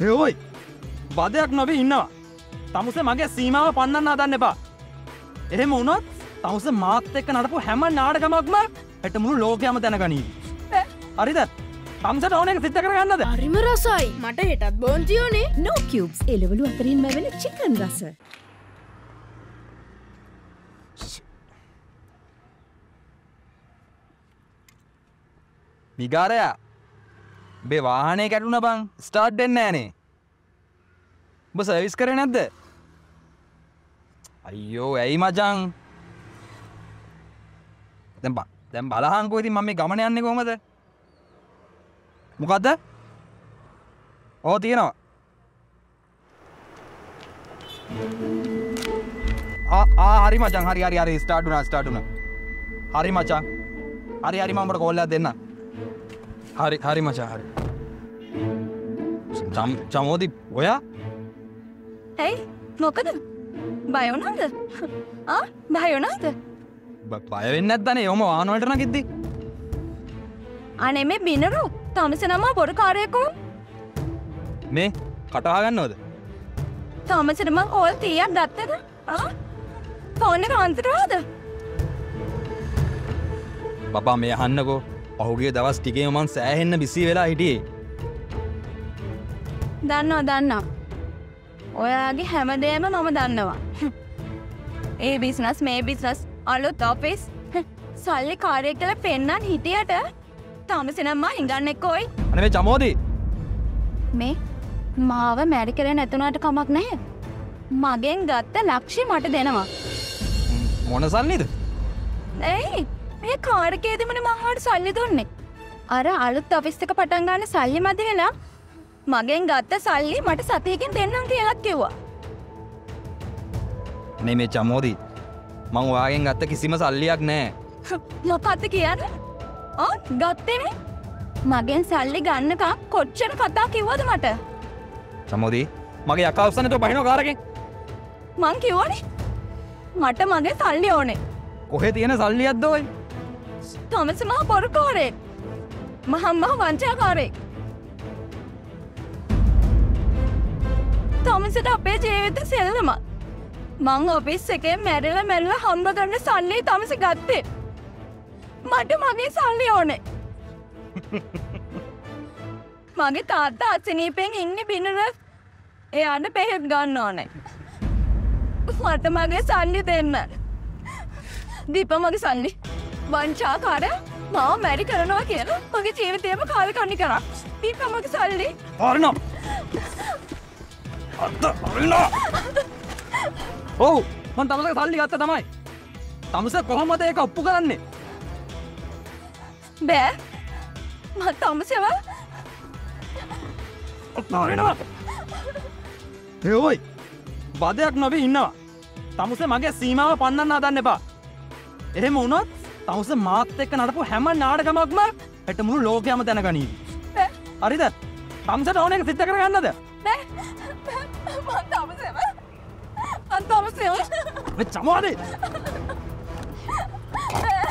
හේවයි බදයක් නොවේ ඉන්නවා. තමුස මගේ සීමාව පන්නන්න හදන්න එපා. එහෙම වුණොත් තමුස මාත් එක්ක නඩපු හැම නාටකමක්ම ඇට මුළු ලෝකයම දැනගනී. හරිද? තමුසට ඕන එක සිද්ධ කරගන්නද? හරිම රසයි. මට හෙටත් බෝන්ති ඕනේ. No cubes. එළවලු අතරින් මැවෙන chicken රස. මිගාරයා බේ වාහනේ කැඩුණා බං. ස්ටාර්ට් දෙන්නේ නැහනේ. ඔබ සර්විස් කරේ නැද්ද? අයියෝ ඇයි මචං? දැන් බලහන්කෝ ඉතින් මම මේ ගමන යන්නේ කොහමද? මොකද්ද? ඕ තියෙනවා. හරි මචං හරි ස්ටාර්ට් වුණා. හරි මචං. හරි මම උඹට කෝල් එකක් දෙන්නම්. හරි මචං හරි. චමෝදි ඔයා? ඇයි මොකද බය වුණාද? බය වුණාද? බය වෙන්නේ නැද්දනේ ඔහම වාහන වලට නගිද්දි? අනේ මේ බිනරු තමසනම බොරු කාර්යයක් වුණා. මේ කටහා ගන්නවද? තමසනම ඕල් 30ක් දැත්තද? ෆෝන් එක අන්තරාද? බබා මේ අහන්නකෝ. ඔහුගේ දවස් ටිකේම මං සෑහෙන්න බිසී වෙලා හිටියේ. දන්නවා. ඔයාගේ හැමදේම මම දන්නවා. ඒ බිස්නස් මේ බිස්නස් අලුත් ඔෆිස් සල්ලි කාර්යය කියලා පෙන්නන් හිටියට තමසෙනම හිඟන්නේක් කොයි. අනේ මේ චමෝදි. මේ මාව මැරි කරේ නැතුණාට කමක් නැහැ. මගෙන් ගත්ත ලක්ෂි මට දෙනවා. මොන සල්ලිද? ඒ මේ කාර්යකේදීමනේ මං ආවට සල්ලි දුන්නේ. අර අලුත් ඔෆිස් එක පටන් ගන්න සල්ලි මැදි වෙලා මගෙන් ගත්ත සල්ලි මට සතියකින් දෙන්නම් කියලා කිව්වා. නේ මේ චමෝදි මම ඔයාගෙන් ගත්ත කිසිම සල්ලියක් නැහැ. මොකද්ද කියන්නේ? ගත්තේනේ. මගෙන් සල්ලි ගන්නකම් කොච්චර කතා කිව්වද මට? චමෝදි මගේ අක්කා උස්සන්නේ තෝ බහිනෝ කාරකෙන්. මං කිව්වනේ මට මගේ සල්ලි ඕනේ. කොහෙ තියෙන සල්ලියක්ද ඔය? තොමස් මහ බොරුකාරේ. මහා වංචාකාරේ. තමසට අපේ ජීවිත සෙල්ලම. මං ඔෆිස් එකේ මැරිලා හම්බ කරන සල්ලි තමස ගත්තේ. මට මගේ සල්ලි ඕනේ. මගේ තාත්තා අසනීපෙන් ඉන්නේ බිනර. එයාට බෙහෙත් ගන්න ඕනේ. මට මගේ සල්ලි දෙන්න. දීප මගේ සල්ලි. වංචාකාර මාව මැරි කරනවා කියලා මගේ ජීවිතේම කාලකන්ණි කරා. දීප මගේ සල්ලි. හරිනම්. ඔව් මම තමසට සල්ලි ගත්තා තමයි. තමස කොහොමද ඒක ඔප්පු කරන්නේ? බෑ මම තමසව ඔප්පාරිනවා. හේවයි බදයක් නොවේ ඉන්නවා. තමස මගේ සීමාව පන්නන්න හදන්න එපා. එහෙම වුණොත් තමස මාත් එක්ක නඩපු හැම නාටකමක්ම ඇට මුළු ලෝකයම දැනගනී. හරිද? තමසට ඕන එක සිද්ධ කරගන්නද? मैं चमोड़ दे। Ha ha ha!